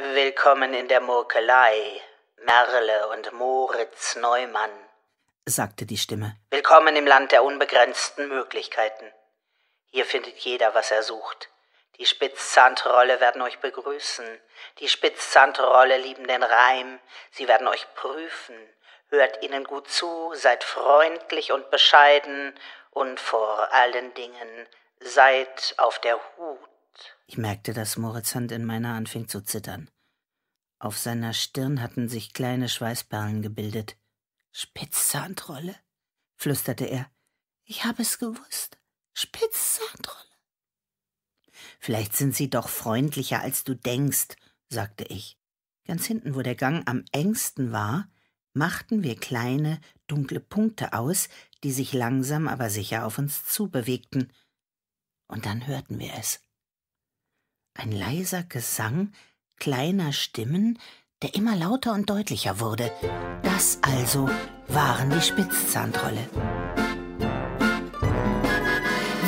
Willkommen in der Murkelei, Merle und Moritz Neumann, sagte die Stimme. Willkommen im Land der unbegrenzten Möglichkeiten. Hier findet jeder, was er sucht. Die Spitzzahntrolle werden euch begrüßen. Die Spitzzahntrolle lieben den Reim. Sie werden euch prüfen. Hört ihnen gut zu, seid freundlich und bescheiden und vor allen Dingen seid auf der Hut. Ich merkte, dass Moritz' Hand in meiner anfing zu zittern. Auf seiner Stirn hatten sich kleine Schweißperlen gebildet. »Spitzzahntrolle«, flüsterte er. »Ich habe es gewusst. Spitzzahntrolle.« »Vielleicht sind sie doch freundlicher, als du denkst«, sagte ich. Ganz hinten, wo der Gang am engsten war, machten wir kleine, dunkle Punkte aus, die sich langsam, aber sicher auf uns zubewegten. Und dann hörten wir es. Ein leiser Gesang kleiner Stimmen, der immer lauter und deutlicher wurde. Das also waren die Spitzzahntrolle.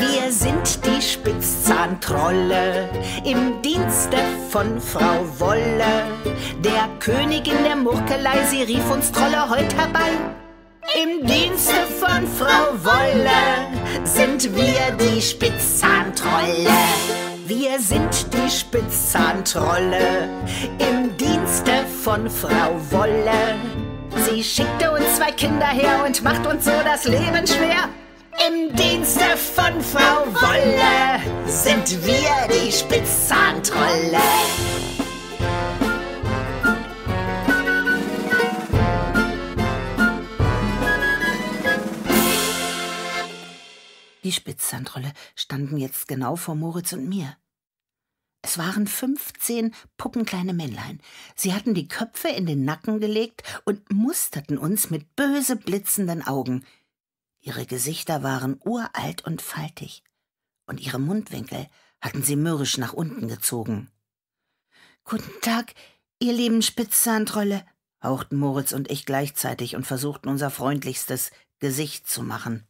Wir sind die Spitzzahntrolle im Dienste von Frau Wolle. Der Königin der Murkelei, sie rief uns Trolle heut herbei. Im Dienste von Frau Wolle sind wir die Spitzzahntrolle. Wir sind die Spitzzahntrolle im Dienste von Frau Wolle. Sie schickte uns 2 Kinder her und macht uns so das Leben schwer. Im Dienste von Frau Wolle sind wir die Spitzzahntrolle. Die Spitzzahntrolle standen jetzt genau vor Moritz und mir. Es waren 15 puppenkleine Männlein. Sie hatten die Köpfe in den Nacken gelegt und musterten uns mit böse blitzenden Augen. Ihre Gesichter waren uralt und faltig, und ihre Mundwinkel hatten sie mürrisch nach unten gezogen. »Guten Tag, ihr lieben Spitzzahntrolle«, hauchten Moritz und ich gleichzeitig und versuchten, unser freundlichstes Gesicht zu machen.